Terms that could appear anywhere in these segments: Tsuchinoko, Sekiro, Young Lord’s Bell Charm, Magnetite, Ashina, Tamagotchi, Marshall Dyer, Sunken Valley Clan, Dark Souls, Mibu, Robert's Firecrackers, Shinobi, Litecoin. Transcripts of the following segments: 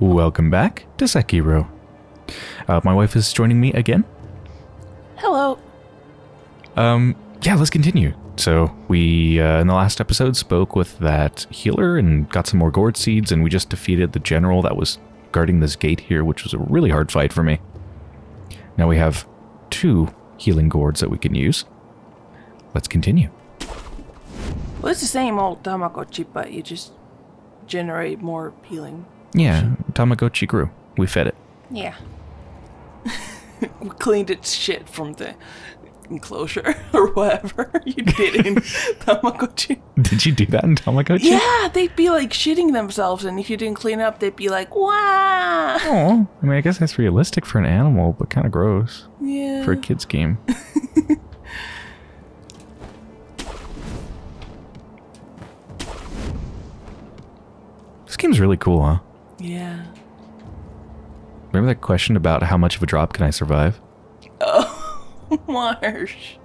Welcome back to Sekiro. My wife is joining me again. Hello. Yeah, let's continue. So we, in the last episode, spoke with that healer and got some more gourd seeds, and we just defeated the general that was guarding this gate here, which was a really hard fight for me. Now we have 2 healing gourds that we can use. Let's continue. Well, it's the same old Tamagotchi, but you just generate more healing. Yeah, Tamagotchi grew. We fed it. Yeah. We cleaned its shit from the enclosure or whatever you did in Tamagotchi. Did you do that in Tamagotchi? Yeah, they'd be like shitting themselves, and if you didn't clean up, they'd be like, "Wow." Oh, I mean, I guess that's realistic for an animal, but kind of gross. Yeah. For a kid's game. This game's really cool, huh? Yeah. Remember that question about how much of a drop can I survive? Oh, Marsh.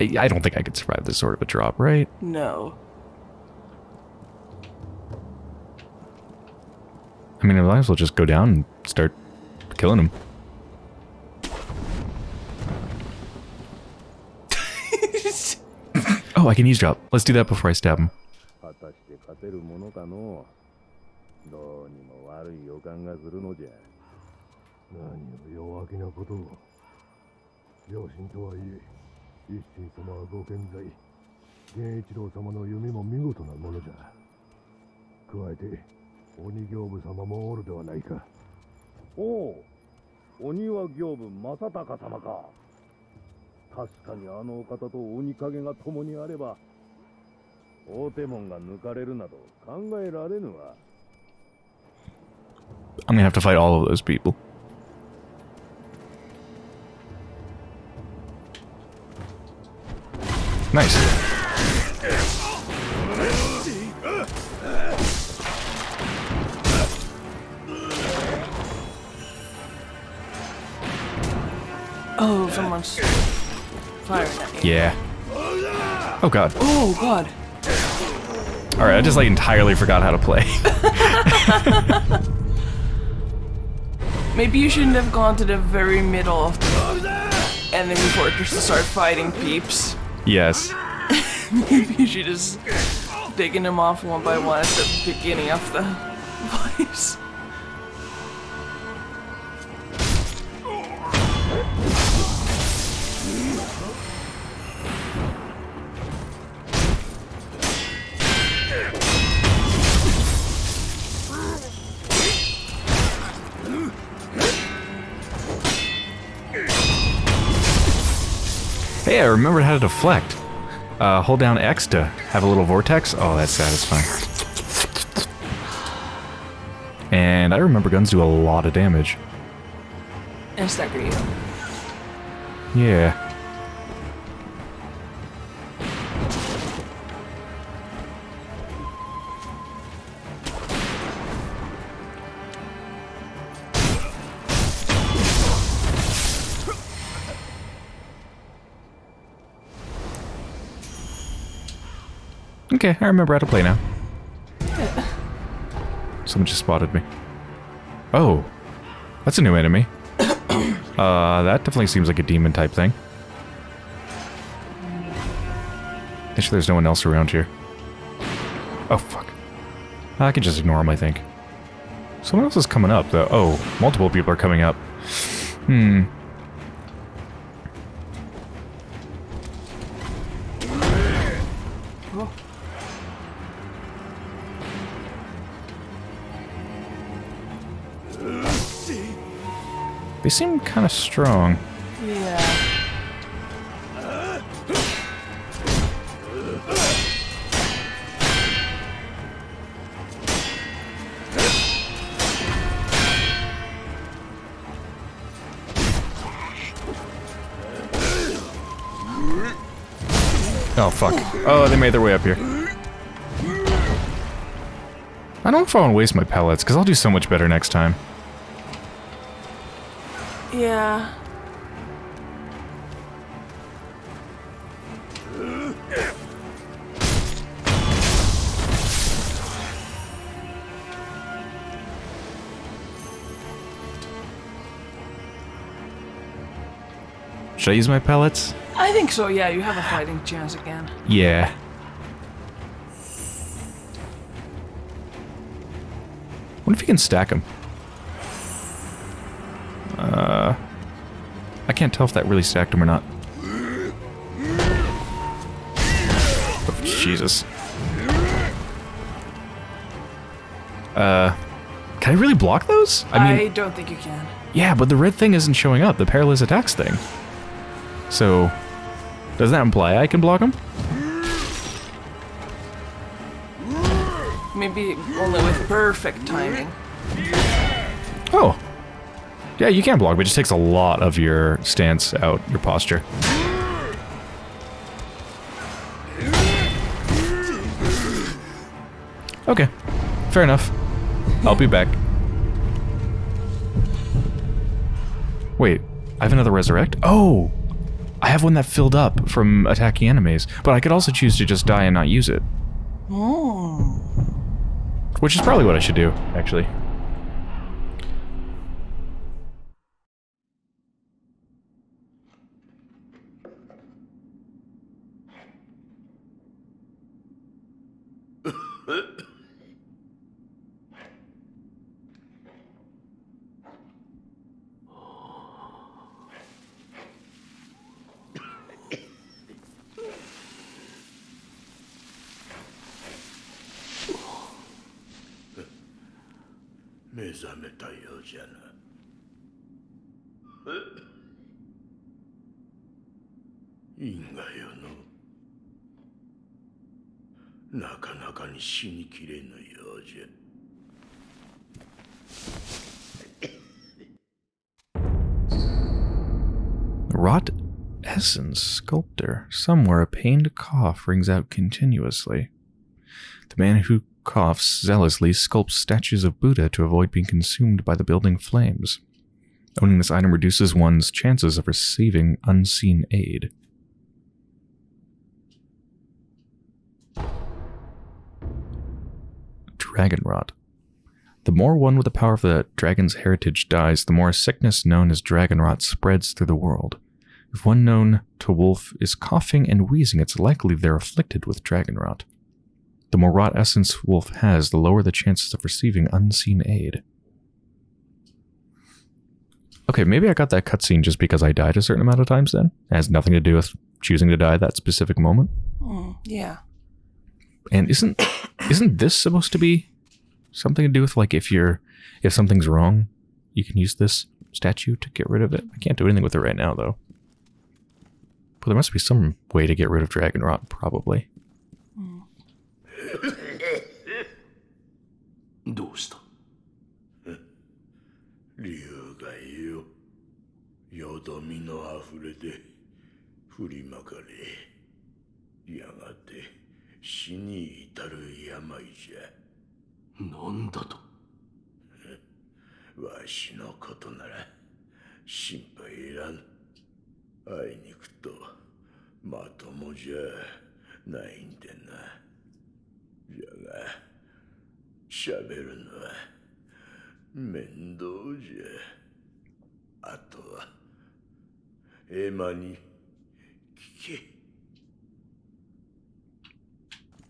I don't think I could survive this sort of a drop, right? No. I mean, I might as well just go down and start killing him. Oh, I can use drop. Let's do that before I stab him. I'm gonna have to fight all of those people. Nice. Oh, someone's firing at me. Yeah. Oh god. Oh god. All right, I just like entirely forgot how to play. Maybe you shouldn't have gone to the very middle of the enemy fortress to start fighting peeps. Yes. Maybe you should just digging them off one by one at the beginning of the place. Hey, I remembered how to deflect. Hold down X to have a little vortex. Oh, that's satisfying. And I remember guns do a lot of damage. And stuck for you. Yeah. Okay, I remember how to play now. Someone just spotted me. Oh, that's a new enemy. That definitely seems like a demon type thing. Make sure there's no one else around here. Oh, fuck. I can just ignore him, I think. Someone else is coming up, though. Oh, multiple people are coming up. Hmm. They seem kind of strong. Yeah. Oh, fuck. Oh, they made their way up here. I don't know if I want to waste my pellets, because I'll do so much better next time. Yeah. Should I use my pellets? I think so, yeah. You have a fighting chance again. Yeah. What if you can stack them? I can't tell if that really stacked them or not. Oh, Jesus. Can I really block those? I mean, I don't think you can. Yeah, but the red thing isn't showing up, the Perilous Attacks thing. So, does that imply I can block them? Maybe only with perfect timing. Oh. Yeah, you can block, but it just takes a lot of your stance out, your posture. Okay. Fair enough. I'll be back. Wait, I have another resurrect? Oh! I have one that filled up from attacking enemies, but I could also choose to just die and not use it. Oh. Which is probably what I should do, actually. Wrought essence sculptor. Somewhere a pained cough rings out continuously. The man who coughs zealously sculpts statues of Buddha to avoid being consumed by the building flames. Owning this item reduces one's chances of receiving unseen aid. Dragon Rot. The more one with the power of the dragon's heritage dies, the more a sickness known as Dragon Rot spreads through the world. If one known to Wolf is coughing and wheezing, it's likely they're afflicted with Dragon Rot. The more rot essence Wolf has, the lower the chances of receiving unseen aid. Okay, maybe I got that cutscene just because I died a certain amount of times then. It has nothing to do with choosing to die that specific moment. Yeah. And isn't this supposed to be something to do with, like, if something's wrong, you can use this statue to get rid of it? I can't do anything with it right now, though. But there must be some way to get rid of Dragon Rot, probably.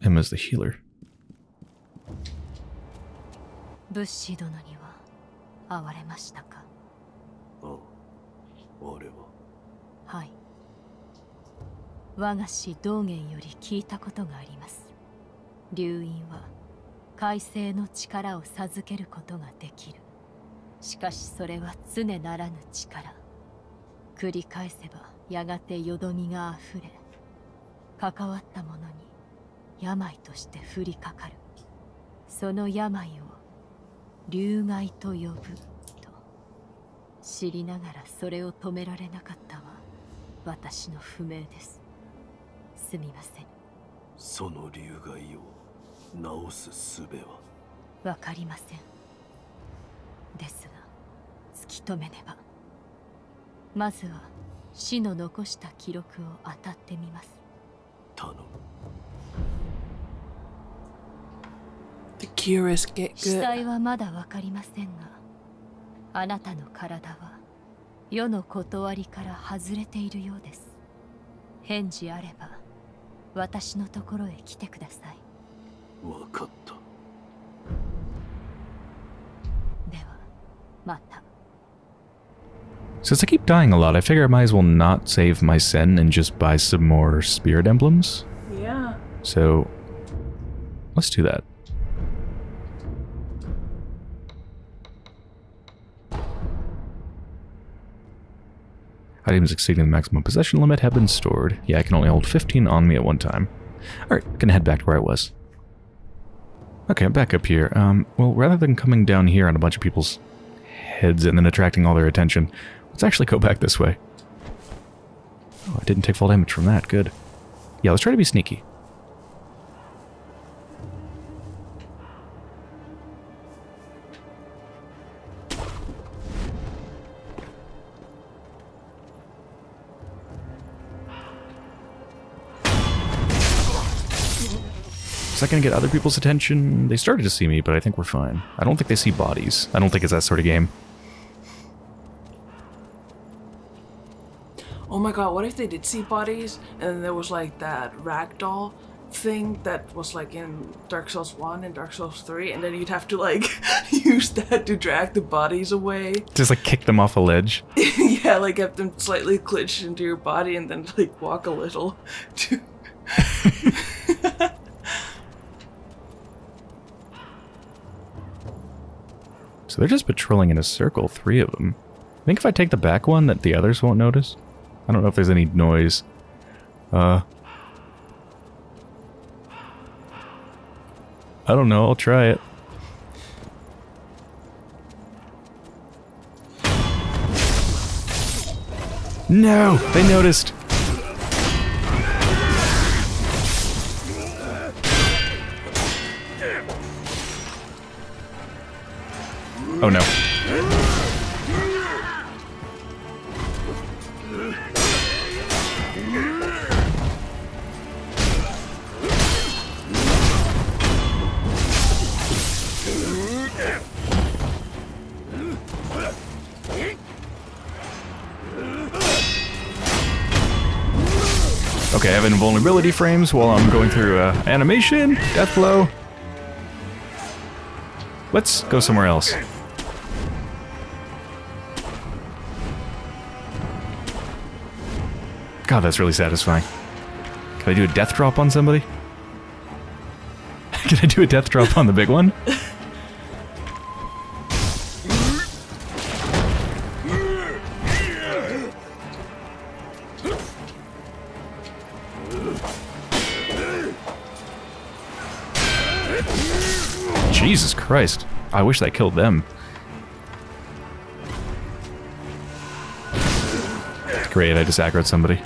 Emma's the healer. The curious get good. 世の断りから外れているようです。返事あれば私のところへ来てください。分かった。ではまた。 Since I keep dying a lot, I figure I might as well not save my sen and just buy some more spirit emblems. Yeah. So let's do that. Items exceeding the maximum possession limit have been stored. Yeah, I can only hold 15 on me at one time. Alright, gonna head back to where I was. Okay, I'm back up here. Well, rather than coming down here on a bunch of people's heads and then attracting all their attention, let's actually go back this way. Oh, I didn't take full damage from that. Good. Yeah, let's try to be sneaky. Is that going to get other people's attention? They started to see me, but I think we're fine. I don't think they see bodies. I don't think it's that sort of game. Oh my god, what if they did see bodies and there was like that ragdoll thing that was like in Dark Souls 1 and Dark Souls 3, and then you'd have to like use that to drag the bodies away? Just like kick them off a ledge? Yeah, like have them slightly glitched into your body and then like walk a little to... So they're just patrolling in a circle, three of them. I think if I take the back one that the others won't notice. I don't know if there's any noise. I don't know, I'll try it. No! They noticed! Oh no. Okay, I have invulnerability frames while I'm going through animation, death blow. Let's go somewhere else. God, that's really satisfying. Can I do a death drop on somebody? Can I do a death drop on the big one? Jesus Christ. I wish I killed them. Great, I just aggroed somebody.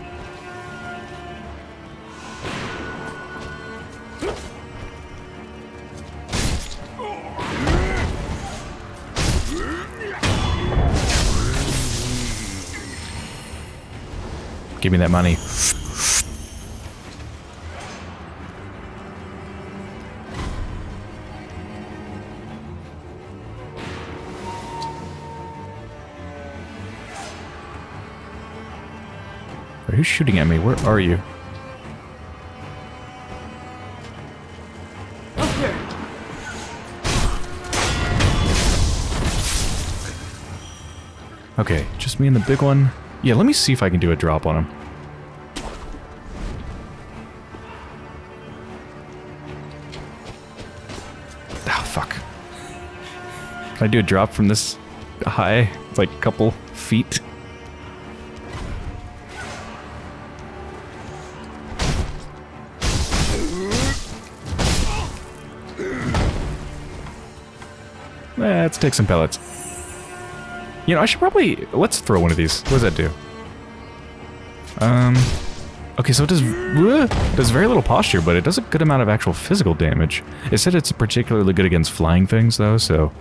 Give me that money. Who's shooting at me? Where are you? Up here. Okay, just me and the big one. Yeah, let me see if I can do a drop on him. Ah, fuck. Can I do a drop from this high? It's like a couple feet. Let's take some pellets. You know, I should probably... Let's throw one of these. What does that do? Okay, so it does very little posture, but it does a good amount of actual physical damage. It said it's particularly good against flying things, though, so...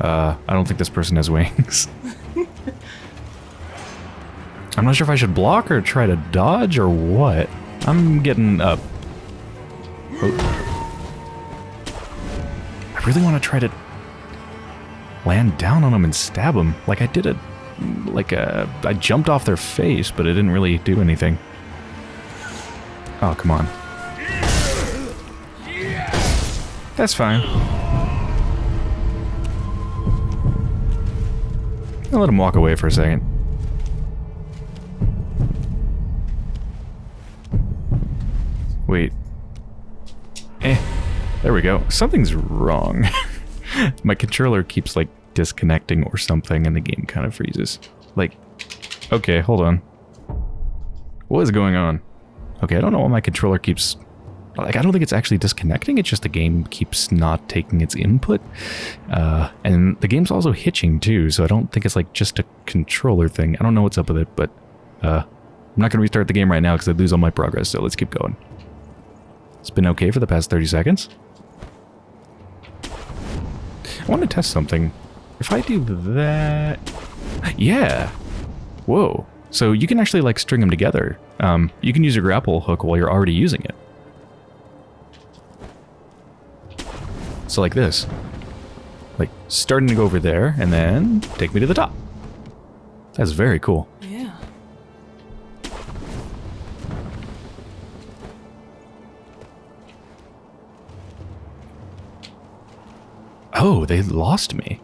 I don't think this person has wings. I'm not sure if I should block or try to dodge or what. I'm getting up. Oh. I really want to try to... land down on him and stab him, like I did at I jumped off their face, but it didn't really do anything. Oh, come on. That's fine. I'll let him walk away for a second. Wait. There we go. Something's wrong. My controller keeps, like, disconnecting or something, and the game kind of freezes. Like, okay, hold on. What is going on? Okay, I don't know why my controller keeps... Like, I don't think it's actually disconnecting, it's just the game keeps not taking its input. And the game's also hitching, too, so I don't think it's, like, just a controller thing. I don't know what's up with it, but... I'm not gonna restart the game right now, because I'd lose all my progress, so let's keep going. It's been okay for the past 30 seconds. I want to test something. If I do that... Yeah! Whoa. So you can actually, like, string them together. You can use your grapple hook while you're already using it. So like this. Like, starting to go over there, and then take me to the top. That's very cool. Yeah. Oh, they lost me.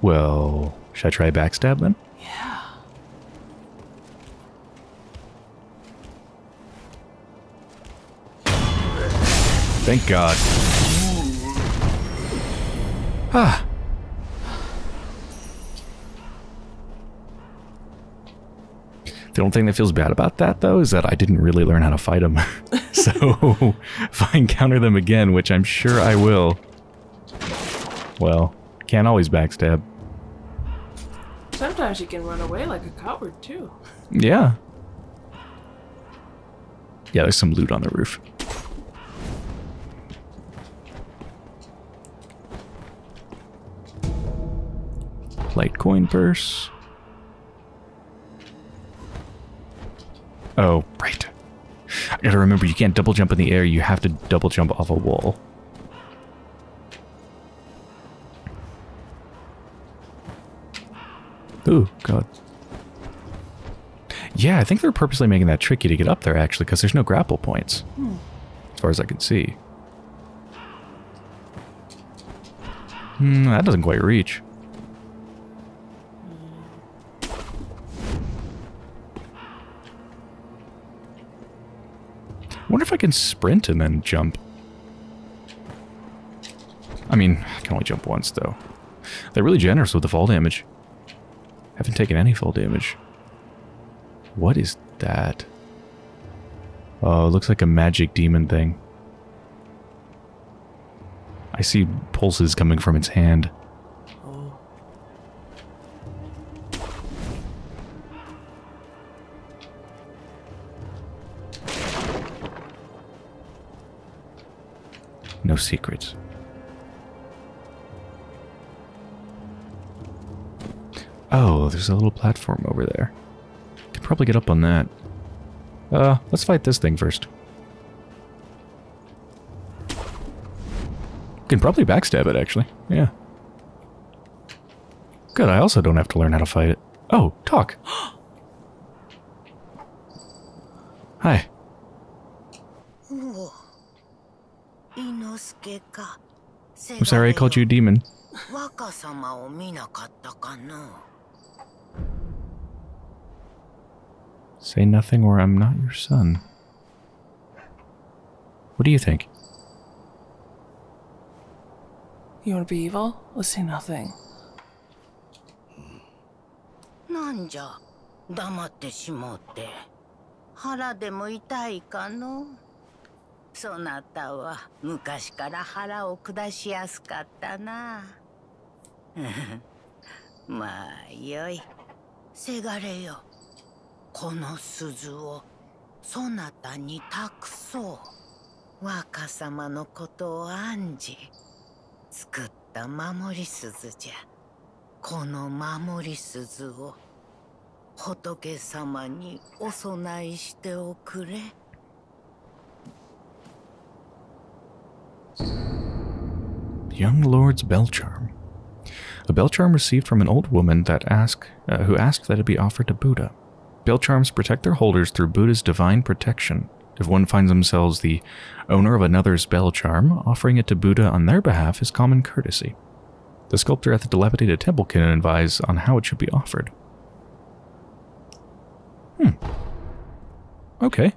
Well, should I try backstab then? Yeah. Thank God. Ah. The only thing that feels bad about that, though, is that I didn't really learn how to fight them. So, if I encounter them again, which I'm sure I will, well, can't always backstab. Sometimes you can run away like a coward, too. Yeah. Yeah, there's some loot on the roof. Litecoin purse. Oh, right. I gotta remember, you can't double jump in the air, you have to double jump off a wall. Ooh, God. Yeah, I think they're purposely making that tricky to get up there, actually, because there's no grapple points. Hmm. As far as I can see. Hmm, that doesn't quite reach. I wonder if I can sprint and then jump. I mean, I can only jump once, though. They're really generous with the fall damage. Haven't taken any fall damage. What is that? Oh, it looks like a magic demon thing. I see pulses coming from its hand. Oh. No secrets. Oh, there's a little platform over there. Could probably get up on that. Let's fight this thing first. Can probably backstab it, actually. Yeah. Good, I also don't have to learn how to fight it. Oh, talk! Hi. I'm sorry I called you a demon. Say nothing or I'm not your son. What do you think? You want to be evil? Let's say nothing. Young Lord's Bell Charm. A bell charm received from an old woman that who asked that it be offered to Buddha. Bell charms protect their holders through Buddha's divine protection. If one finds themselves the owner of another's bell charm, offering it to Buddha on their behalf is common courtesy. The sculptor at the dilapidated temple can advise on how it should be offered. Okay.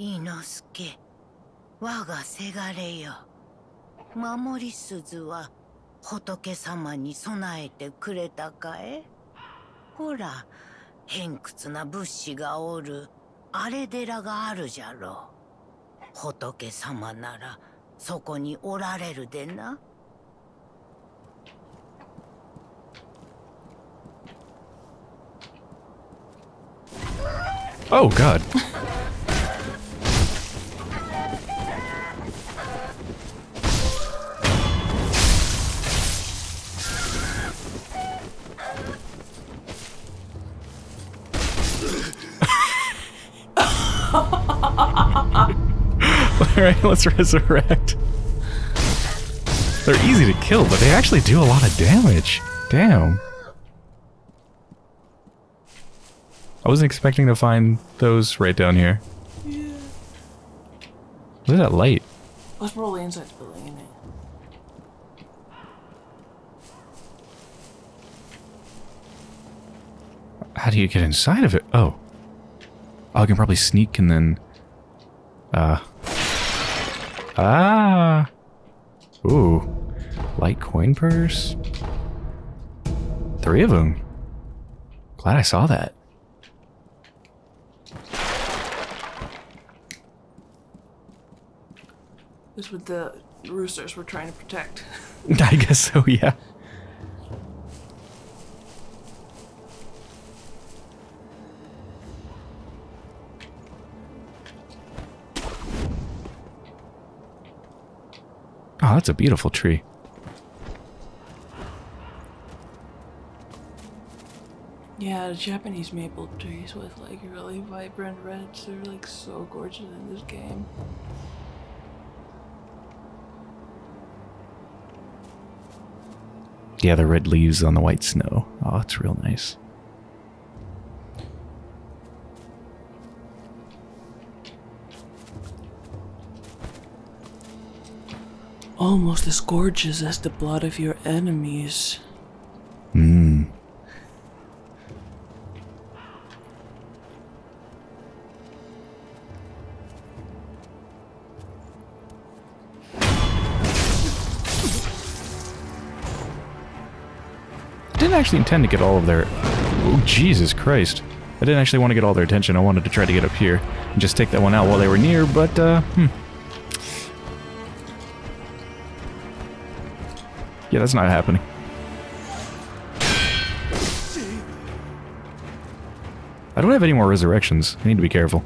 Inosuke, waga segare yo. Mamori suzu wa hotoke-sama ni sonaete kureta kae? Hora, henkutsu na bushi ga oru are dera ga aru jaro. Hotoke-sama nara soko ni orareru de na? Oh, God. All right, let's resurrect. They're easy to kill, but they actually do a lot of damage. Damn. I wasn't expecting to find those right down here. Yeah. Look at that light. That's probably inside the building, isn't it? How do you get inside of it? Oh. Oh, I can probably sneak and then... Ah! Ooh. Light coin purse? 3 of them. Glad I saw that. This with the roosters we're trying to protect. I guess so, yeah. Oh, that's a beautiful tree. Yeah, the Japanese maple trees with like really vibrant reds, they're like so gorgeous in this game. Yeah, the red leaves on the white snow. Oh, it's real nice. Almost as gorgeous as the blood of your enemies. Mmm. I didn't actually intend to get all of their... Oh, Jesus Christ. I didn't actually want to get all their attention. I wanted to try to get up here and just take that one out while they were near, but, Yeah, that's not happening. I don't have any more resurrections. I need to be careful.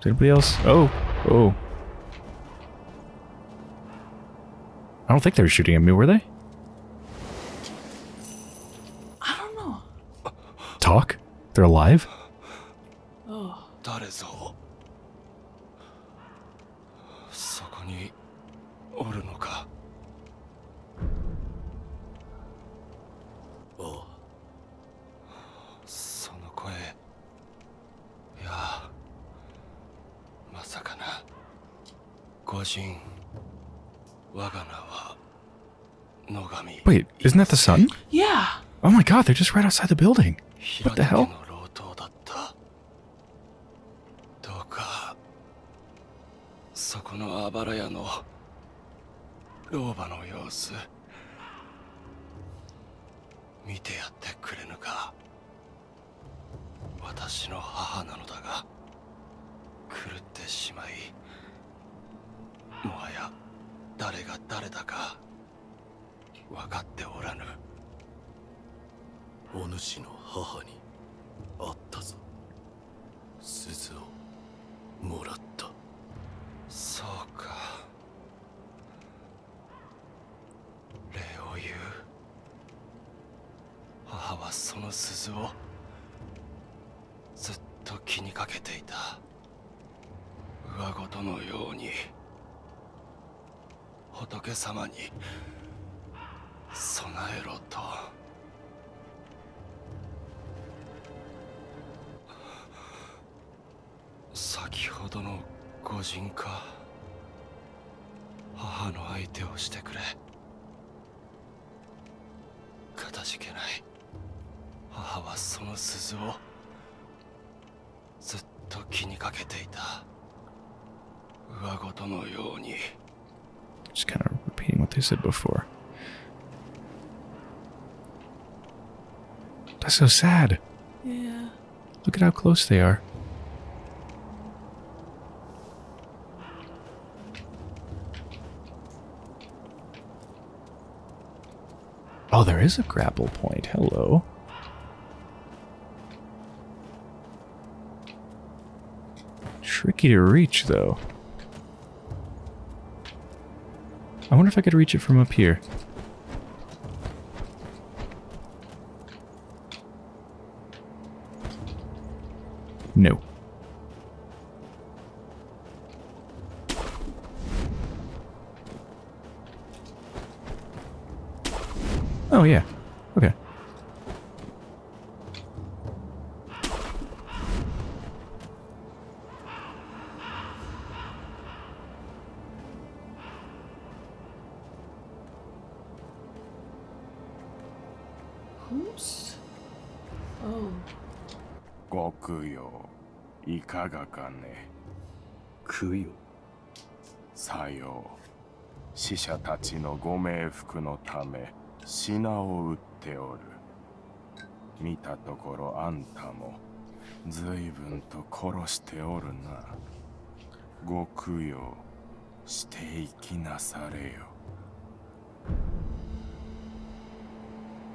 Is anybody else? Oh, oh. I don't think they were shooting at me, were they? I don't know. Talk? They're alive? Oh. Wait, isn't that the sun? Yeah. Oh my God, they're just right outside the building. What the hell? と気にかけていた。上ごとのように仏様に備えろと。先ほどの御人か。母の相手をしてくれ。かたじけない。母はその鈴をずっと気にかけていた。上ごとのように。Just kind of repeating what they said before. That's so sad. Yeah. Look at how close they are. Oh, there is a grapple point. Hello. Tricky to reach, though. I wonder if I could reach it from up here. No. Oh, yeah. Okay. Who's? Oh. Gokuyo, ikagakane. Kuyo. Sayo. Shishatachi no gomeifuku no tame. 品を売っておる。見たところあんたもずいぶんと殺しておるな。ご供養していきなされよ。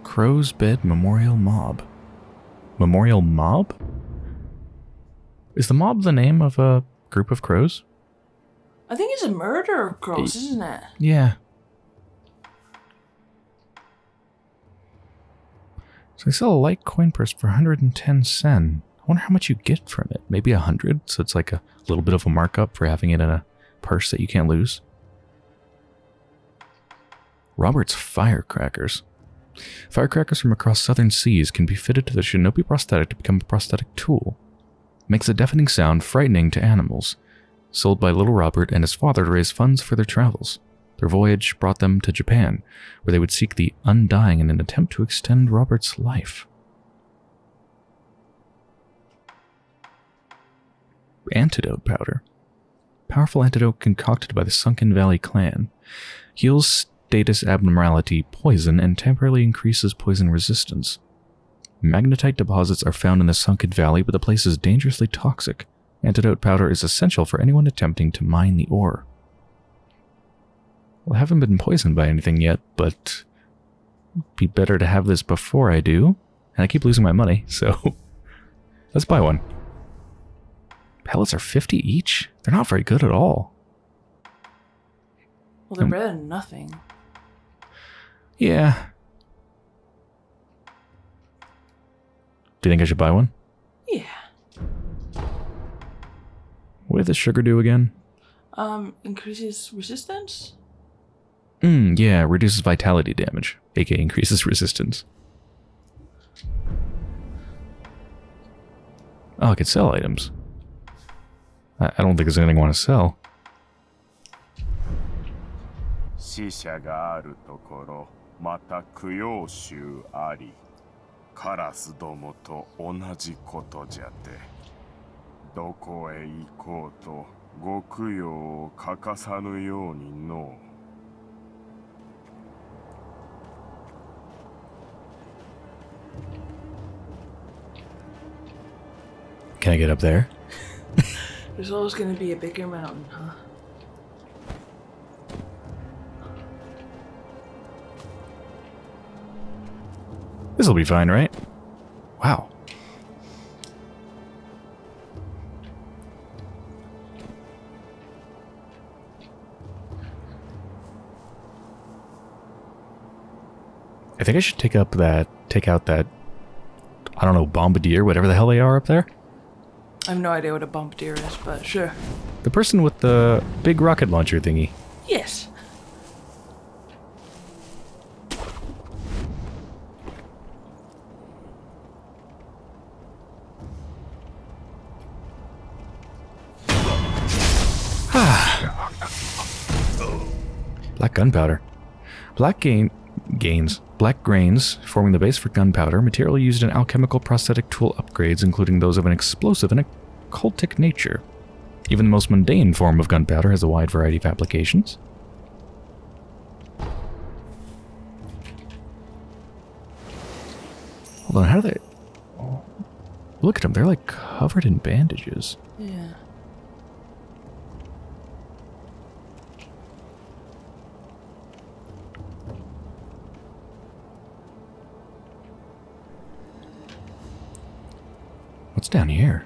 Crow's Bed Memorial Mob. Memorial Mob? Is the mob the name of a group of crows? I think it's a murder of crows, isn't it? Yeah. So I sell a light coin purse for 110 sen. I wonder how much you get from it. Maybe 100? So it's like a little bit of a markup for having it in a purse that you can't lose. Robert's Firecrackers. Firecrackers from across southern seas can be fitted to the Shinobi prosthetic to become a prosthetic tool. Makes a deafening sound frightening to animals. Sold by Little Robert and his father to raise funds for their travels. Their voyage brought them to Japan, where they would seek the undying in an attempt to extend Robert's life. Antidote powder. Powerful antidote concocted by the Sunken Valley Clan. Heals status abnormality poison and temporarily increases poison resistance. Magnetite deposits are found in the Sunken Valley, but the place is dangerously toxic. Antidote powder is essential for anyone attempting to mine the ore. Well, I haven't been poisoned by anything yet, but it'd be better to have this before I do. And I keep losing my money, so let's buy one. Pellets are 50 each? They're not very good at all. Well, they're better than nothing. Yeah. Do you think I should buy one? Yeah. What did the sugar do again? Increases resistance? Yeah, reduces vitality damage, aka increases resistance. Oh, I could sell items. I don't think there's anything I want to sell. Can I get up there? There's always going to be a bigger mountain, huh? This'll be fine, right? Wow. I think I should take out that, I don't know, bombardier, whatever the hell they are up there. I have no idea what a bump deer is, but sure. The person with the big rocket launcher thingy. Yes. Black gunpowder. Black grains forming the base for gunpowder, material used in alchemical prosthetic tool upgrades, including those of an explosive and occultic nature. Even the most mundane form of gunpowder has a wide variety of applications. Hold on, how do they... Look at them, they're like covered in bandages. Yeah. What's down here?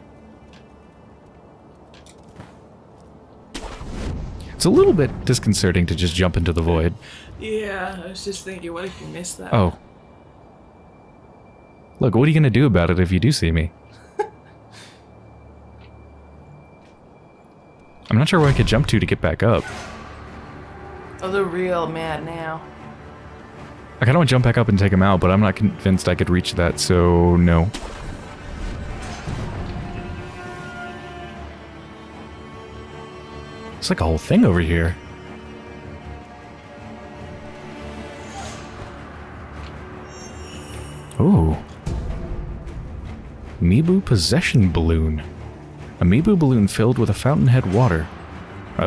It's a little bit disconcerting to just jump into the void. Yeah, I was just thinking, what if you missed that? Oh. Look, what are you going to do about it if you do see me? I'm not sure where I could jump to get back up. Oh, they're real mad now. I kind of want to jump back up and take them out, but I'm not convinced I could reach that, so no. It's like a whole thing over here. Ooh. Mibu Possession Balloon. A Mibu balloon filled with a fountainhead water.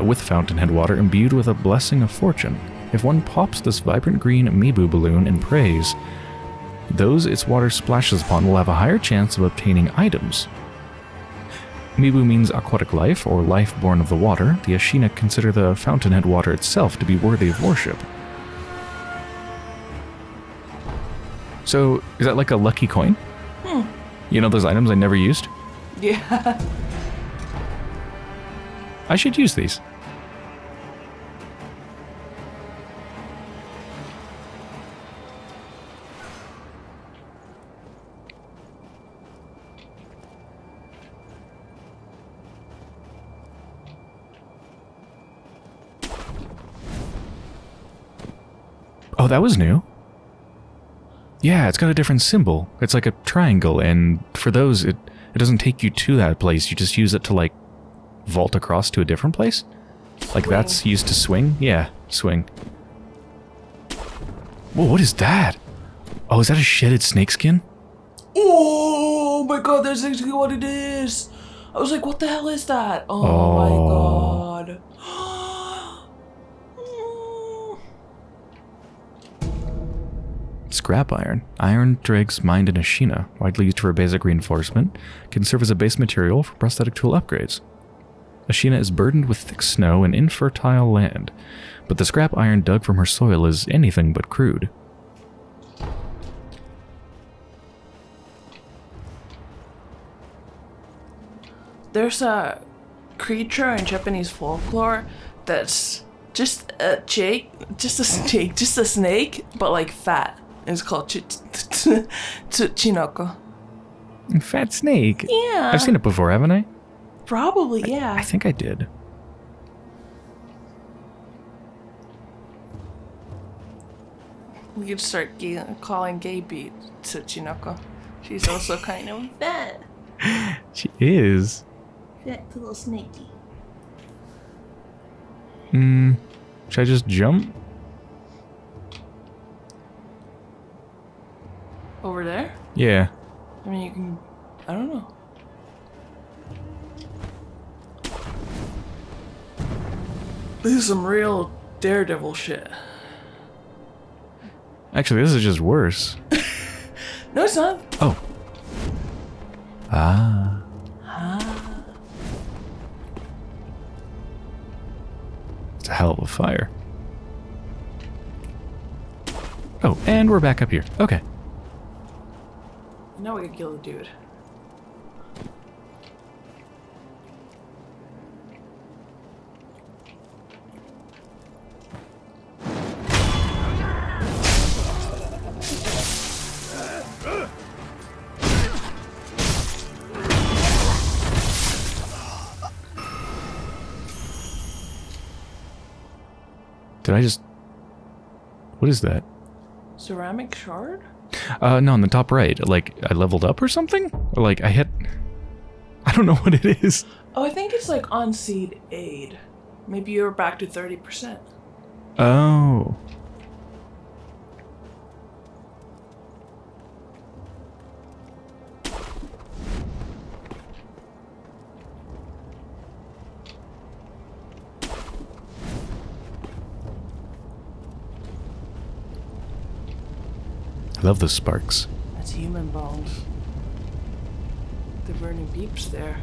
With fountainhead water imbued with a blessing of fortune. If one pops this vibrant green Mibu balloon and prays, those its water splashes upon will have a higher chance of obtaining items. Mibu means aquatic life, or life born of the water. The Ashina consider the fountainhead water itself to be worthy of worship. So, is that like a lucky coin? Hmm. You know those items I never used? Yeah. I should use these. Oh, that was new. Yeah, it's got a different symbol. It's like a triangle, and for those, it doesn't take you to that place. You just use it to, like, vault across to a different place. Like, that's used to swing? Yeah, swing. Whoa, what is that? Oh, is that a shedded snakeskin? Oh my god, that's exactly what it is! I was like, what the hell is that? Oh my god. Scrap iron. Iron Drake's mined in Ashina, widely used for basic reinforcement, can serve as a base material for prosthetic tool upgrades. Ashina is burdened with thick snow and infertile land, but the scrap iron dug from her soil is anything but crude. There's a creature in Japanese folklore that's just a snake, but like fat. It's called Tsuchinoko. Fat snake? Yeah. I've seen it before, haven't I? Probably, yeah. I think I did. We could start calling Gaby Tsuchinoko. She's also kind of fat. She is. Fat little snakey. Hmm. Should I just jump? Over there? Yeah. I mean, you can... I don't know. This is some real daredevil shit. Actually, this is just worse. No, it's not. Oh. Ah. Ah. It's a hell of a fire. Oh, and we're back up here. Okay. Now we can kill the dude. Did I just... What is that? Ceramic shard? No, on the top right. Like, I leveled up or something? Or like, I hit... I don't know what it is. Oh, I think it's like on-seed aid. Maybe you're back to 30%. Oh. I love the sparks. That's human bones. They're burning beeps there.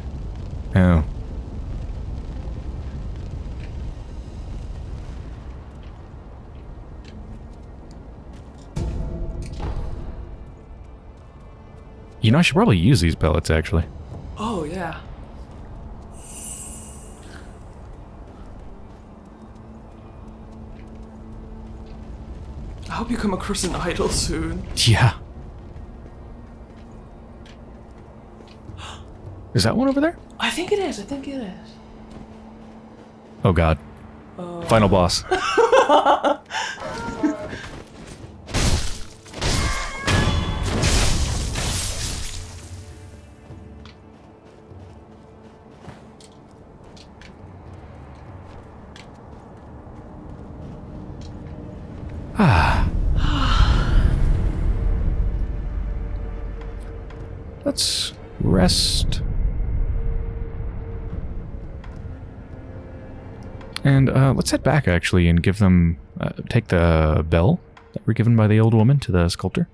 Oh. You know, I should probably use these pellets, actually. Oh, yeah. I hope you come across an idol soon. Yeah. Is that one over there? I think it is. I think it is. Oh, God. Final boss. Let's rest. And let's head back, actually, and give them... take the bell that we're given by the old woman to the sculptor.